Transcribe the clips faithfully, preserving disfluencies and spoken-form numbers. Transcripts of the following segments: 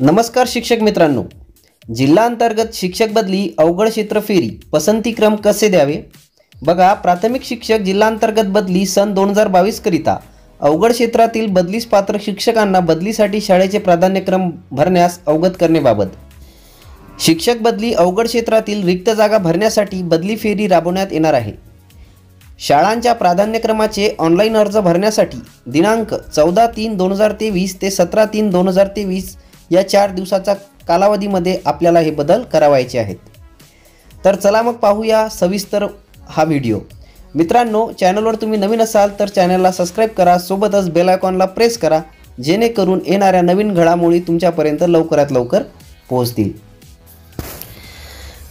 नमस्कार शिक्षक मित्रांनो, जिल्हा अंतर्गत शिक्षक बदली अवघड क्षेत्र फेरी पसंतीक्रम कसे द्यावे? बघा, प्राथमिक शिक्षक जिल्हा अंतर्गत बदली सन दोन हजार बावीस करिता अवघड क्षेत्रातील बदलीस पात्र शिक्षकांना बदलीसाठी शाळेचे प्राधान्यक्रम भरण्यास अवगत करण्याबाबत शिक्षक बदली अवघड क्षेत्रातील रिक्त जागा भरण्यासाठी बदली फेरी राबवण्यात येणार आहे. शाळांच्या प्राधान्यक्रमाचे ऑनलाईन अर्ज भरण्यासाठी दिनांक चौदा तीन दोन हजार तेवीस ते सतरा तीन दोन हजार तेवीस या चार दिवसाचा कालावधीमध्ये आपल्याला हे बदल करावायचे आहेत. तर चला मग पाहूया सविस्तर हा व्हिडिओ. मित्रांनो, चॅनलवर तुम्ही नवीन असाल तर चॅनलला सबस्क्राईब करा, सोबतच बेल आयकॉनला प्रेस करा, जेणेकरून येणाऱ्या नवीन घडामोडी तुमच्यापर्यंत लवकरात लवकर पोहोचतील.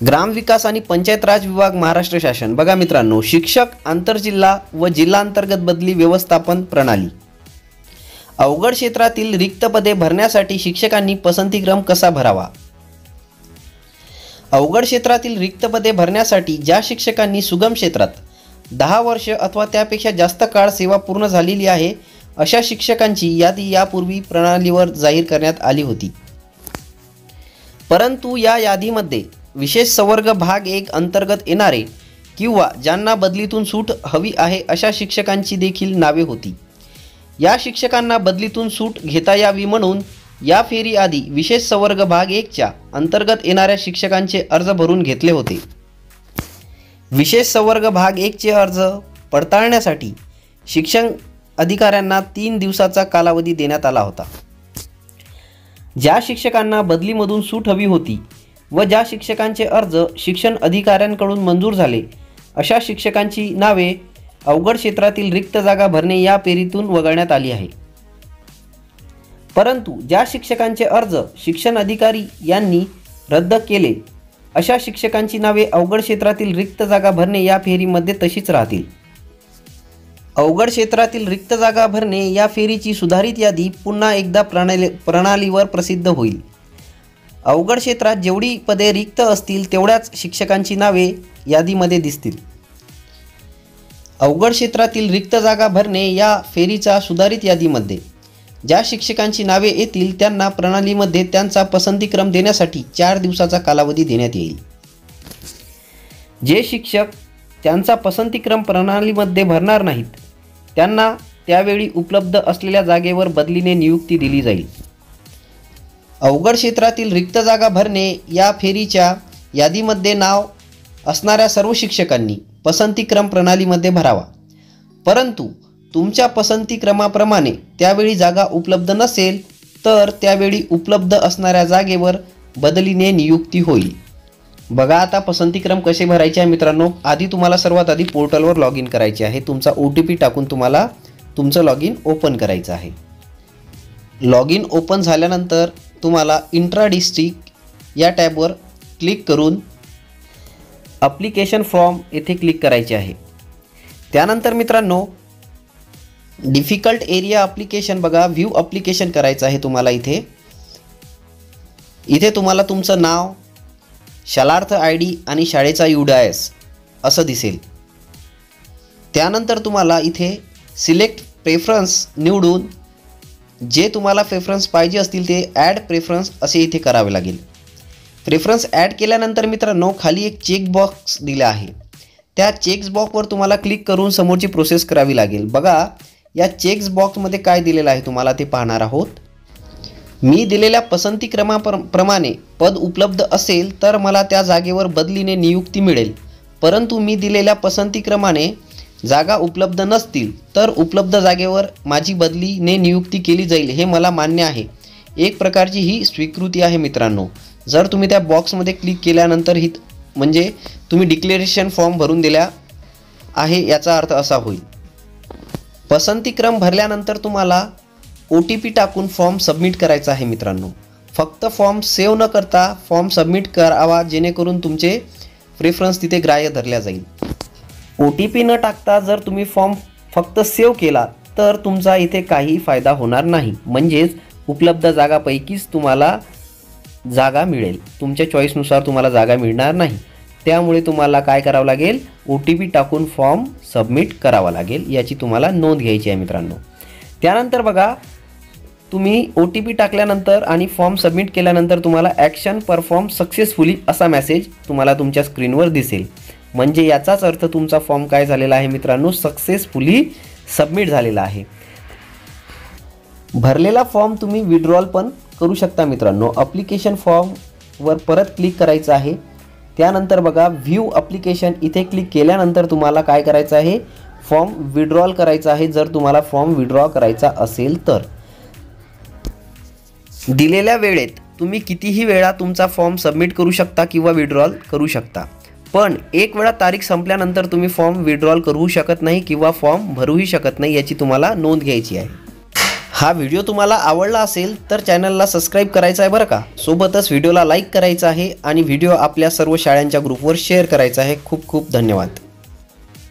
ग्राम विकास आणि पंचायत राज विभाग, महाराष्ट्र शासन. बघा मित्रांनो, शिक्षक आंतरजिल्हा व जिल्हा अंतर्गत बदली व्यवस्थापन प्रणाली. अवघड क्षेत्रातील रिक्त पदे भरण्यासाठी शिक्षकांनी पसंतीक्रम कसा भरावा? अवघड क्षेत्रातील रिक्त पदे भरण्यासाठी ज्या शिक्षकांनी सुगम क्षेत्रात दहा वर्ष अथवा त्यापेक्षा जास्त काळ सेवा पूर्ण झालेली आहे, अशा शिक्षकांची यादी यापूर्वी प्रणालीवर जाहीर करण्यात आली होती. परंतु या यादीमध्ये विशेष संवर्ग भाग एक अंतर्गत येणारे किंवा ज्यांना बदलीतून सूट हवी आहे अशा शिक्षकांची देखील नावे होती. या शिक्षकांना बदलीतून सूट घेता यावी म्हणून या फेरीआधी विशेष संवर्ग भाग एकच्या अंतर्गत येणाऱ्या शिक्षकांचे अर्ज भरून घेतले होते. विशेष संवर्ग भाग एकचे अर्ज पडताळण्यासाठी शिक्षण अधिकाऱ्यांना तीन दिवसाचा कालावधी देण्यात आला होता. ज्या शिक्षकांना बदलीमधून सूट हवी होती व ज्या शिक्षकांचे अर्ज शिक्षण अधिकाऱ्यांकडून मंजूर झाले, अशा शिक्षकांची नावे अवघड क्षेत्रातील रिक्त जागा भरणे या फेरीतून वगळण्यात आली आहे. परंतु ज्या शिक्षकांचे अर्ज शिक्षण अधिकारी यांनी रद्द केले, अशा शिक्षकांची नावे अवघड क्षेत्रातील रिक्त जागा भरणे या फेरीमध्ये तशीच राहतील. अवघड क्षेत्रातील रिक्त जागा भरणे या फेरीची सुधारित यादी पुन्हा एकदा प्रणाली प्रणालीवर प्रसिद्ध होईल. अवघड क्षेत्रात जेवढी पदे रिक्त असतील तेवढ्याच शिक्षकांची नावे यादीमध्ये दिसतील. अवघड क्षेत्रातील रिक्त जागा भरणे या फेरीचा सुधारित यादीमध्ये ज्या शिक्षकांची नावे येतील त्यांना प्रणालीमध्ये त्यांचा पसंतीक्रम देण्यासाठी चार दिवसाचा कालावधी देण्यात येईल. जे शिक्षक त्यांचा पसंतीक्रम प्रणालीमध्ये भरणार नाहीत त्यांना त्यावेळी उपलब्ध असलेल्या जागेवर बदलीने नियुक्ती दिली जाईल. अवघड क्षेत्रातील रिक्त जागा भरणे या फेरीच्या यादीमध्ये नाव असणाऱ्या सर्व शिक्षकांनी पसंतीक्रम प्रणालीमध्ये भरावा. परंतु तुमच्या पसंतीक्रमाप्रमाणे त्यावेळी जागा उपलब्ध नसेल तर त्यावेळी उपलब्ध असणाऱ्या जागेवर बदलीने नियुक्ती होईल. बघा, आता पसंतीक्रम कसे भरायचे आहे मित्रांनो. आधी तुम्हाला सर्वात आधी पोर्टलवर लॉग इन करायचे आहे. तुमचा ओ टी पी टाकून तुम्हाला तुमचं लॉग इन ओपन करायचं आहे. लॉग इन ओपन झाल्यानंतर तुम्हाला इंट्रा डिस्ट्रिक्ट या टॅबवर क्लिक करून ॲप्लिकेशन फॉर्म येथे क्लिक करायचे आहे. त्यानंतर मित्रांनो, डिफिकल्ट एरिया ॲप्लिकेशन, बघा व्ह्यू ॲप्लिकेशन करायचं आहे तुम्हाला. इथे इथे तुम्हाला तुमचं नाव, शालार्थ आय डी आणि शाळेचा यू डी आय एस असं दिसेल. त्यानंतर तुम्हाला इथे सिलेक्ट प्रेफरन्स निवडून जे तुम्हाला प्रेफरन्स पाहिजे असतील ते ॲड प्रेफरन्स असे इथे करावे लागेल. प्रेफरन्स ॲड केल्यानंतर मित्रांनो, खाली एक चेकबॉक्स दिला आहे. त्या चेकबॉक्सवर तुम्हाला क्लिक करून समोरची प्रोसेस करावी लागेल. बघा, या चेक्स बॉक्समध्ये काय दिलेलं आहे तुम्हाला ते पाहणार आहोत. मी दिलेल्या पसंतीक्रमाप्रमाणे पद उपलब्ध असेल तर मला त्या जागेवर बदलीने नियुक्ती मिळेल. परंतु मी दिलेल्या पसंतीक्रमाने जागा उपलब्ध नसतील तर उपलब्ध जागेवर माझी बदलीने नियुक्ती केली जाईल. हे मला मान्य आहे. एक प्रकारची ही स्वीकृती आहे मित्रांनो. जर तुम्ही त्या बॉक्समध्ये क्लिक केल्यानंतर ही म्हणजे तुम्ही डिक्लेरेशन फॉर्म भरून दिला आहे याचा अर्थ असा होईल. पसंतीक्रम भरल्यानंतर तुम्हाला ओ टी पी टाकून फॉर्म सबमिट करायचा आहे मित्रांनो. फक्त फॉर्म सेव्ह न करता फॉर्म सबमिट करावा, जेणेकरून तुमचे प्रेफरन्स तिथे ग्राह्य धरल्या जाईल. ओ टी पी न टाकता जर तुम्ही फॉर्म फक्त सेव्ह केला तर तुमचा इथे काही फायदा होणार नाही. म्हणजेच उपलब्ध जागापैकीच तुम्हाला जागा मिळेल, तुमच्या चॉईसनुसार तुम्हाला जागा मिळणार नाही. त्यामुळे तुम्हाला काय करावं लागेल, ओ टी पी टाकून फॉर्म सबमिट करावा लागेल. याची तुम्हाला नोंद घ्यायची आहे मित्रांनो. त्यानंतर बघा, तुम्ही ओ टी पी टाकल्यानंतर आणि फॉर्म सबमिट केल्यानंतर तुम्हाला ॲक्शन परफॉर्म सक्सेसफुली असा मेसेज तुम्हाला तुमच्या स्क्रीनवर दिसेल। म्हणजे याचाच अर्थ तुमचा फॉर्म काय झालेला आहे मित्रांनो, सक्सेसफुली सबमिट झालेला आहे। भरलेला फॉर्म तुम्ही विड्रॉल पण करू शकता मित्रांनो। ॲप्लिकेशन फॉर्मवर परत क्लिक करायचं आहे, त्यानंतर बघा व्ह्यू ॲप्लिकेशन इथे क्लिक केल्यानंतर तुम्हाला काय करायचं आहे, फॉर्म विड्रॉल करायचा आहे जर तुम्हाला फॉर्म विड्रॉ करायचा असेल तर। दिलेल्या वेळेत तुम्ही कितीही वेळा तुमचा फॉर्म सबमिट करू शकता किंवा विड्रॉल करू शकता, पण एक वेळा तारीख संपल्यानंतर तुम्ही फॉर्म विड्रॉल करू शकत नाही किंवा फॉर्म भरूही शकत नाही, याची तुम्हाला नोंद घ्यायची आहे। हा व्हिडिओ तुम्हाला आवडला असेल तर चॅनलला सबस्क्राईब करायचं आहे बरं का, सोबतच व्हिडिओला लाईक करायचं आहे आणि व्हिडिओ आपल्या सर्व शाळांच्या ग्रुपवर शेअर करायचा आहे। खूप खूप धन्यवाद।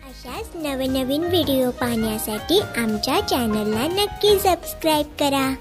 अशाच नवनवीन व्हिडिओ पाहण्यासाठी आमच्या चॅनलला नक्की सबस्क्राईब करा।